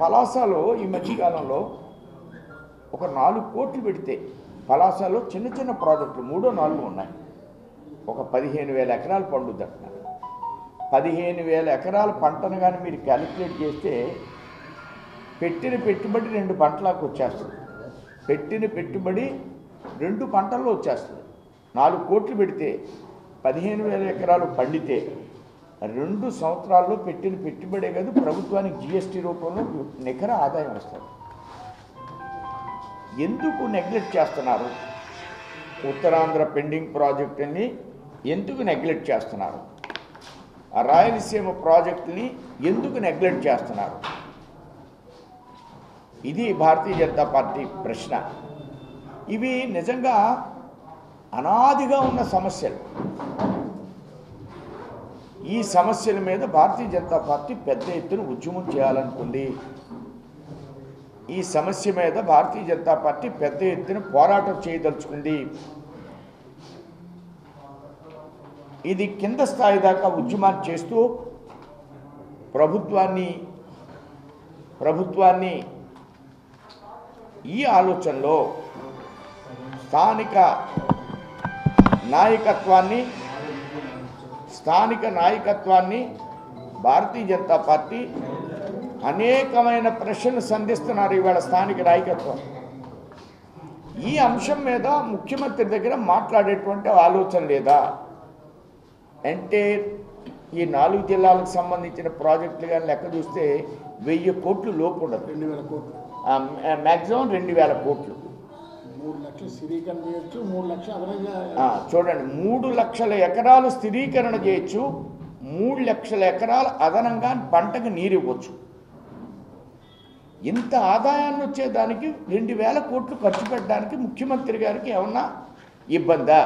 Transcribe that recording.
పలాసలో ఈ మధ్య కాలంలో ఒక 4 కోట్లు పెడితే పలాసలో చిన్న చిన్న ప్రాజెక్టులు 3-4 ఉన్నాయి. ఒక 15000 ఎకరాలు పండుదట. 15000 ఎకరాల పంటను గాని మీరు క్యాలిక్యులేట్ చేస్తే పెట్టిన పెట్టుబడి 2 పంటలకు వచ్చేస్తుంది. పెట్టిన పెట్టుబడి 2 పంటల్లో వచ్చేస్తుంది. 4 కోట్లు పెడితే 15000 ఎకరాలు పండితే 2 సంవత్సరాల్లో పెట్టిన పెట్టుబడే కాదు ప్రభుత్వానికి జీఎస్టీ రూపంలో నికర ఆదాయం వస్తుంది. ఎందుకు నెగ్లెక్ట్ చేస్తున్నారు? ఉత్తరాంధ్ర పెండింగ్ ప్రాజెక్టుని ఎందుకు నెగ్లెక్ట్ చేస్తున్నారు? రాయలసీమ ప్రాజెక్టుని ఎందుకు నెగ్లెక్ట్ చేస్తున్నారు? ఇది భారతీయ జనతా పార్టీ ప్రశ్న. ఇవి నిజంగా అనాదిగా ఉన్న సమస్యలు. ఈ సమస్యల మీద భారతీయ జనతా పార్టీ పెద్ద ఎత్తున ఉద్యమం చేయాలనుకుంది. ఈ సమస్య మీద భారతీయ జనతా పార్టీ పెద్ద ఎత్తున పోరాటం చేయదలుచుకుంది. ఇది కింద స్థాయి దాకా ఉద్యమాన్ని చేస్తూ ప్రభుత్వాన్ని ఈ ఆలోచనలో స్థానిక నాయకత్వాన్ని భారతీయ జనతా పార్టీ అనేకమైన ప్రశ్నలు సంధిస్తున్నారు. ఇవాళ స్థానిక నాయకత్వం ఈ అంశం మీద ముఖ్యమంత్రి దగ్గర మాట్లాడేటువంటి ఆలోచన లేదా అంటే ఈ 4 జిల్లాలకు సంబంధించిన ప్రాజెక్టులు కానీ లెక్క చూస్తే 1000 కోట్లు లోపు ఉండదు. 2000 కోట్లు మ్యాక్సిమం 2000 కోట్లు. 3 లక్షలు స్థిరీకరణ చేయొచ్చు. 3 లక్షలు చూడండి, 3 లక్షల ఎకరాలు స్థిరీకరణ చేయొచ్చు. 3 లక్షల ఎకరాలు అదనంగా పంటకు నీరు ఇవ్వచ్చు. ఇంత ఆదాయాన్ని వచ్చేదానికి 2000 కోట్లు ఖర్చు పెట్టడానికి ముఖ్యమంత్రి గారికి ఏమన్నా ఇబ్బందా?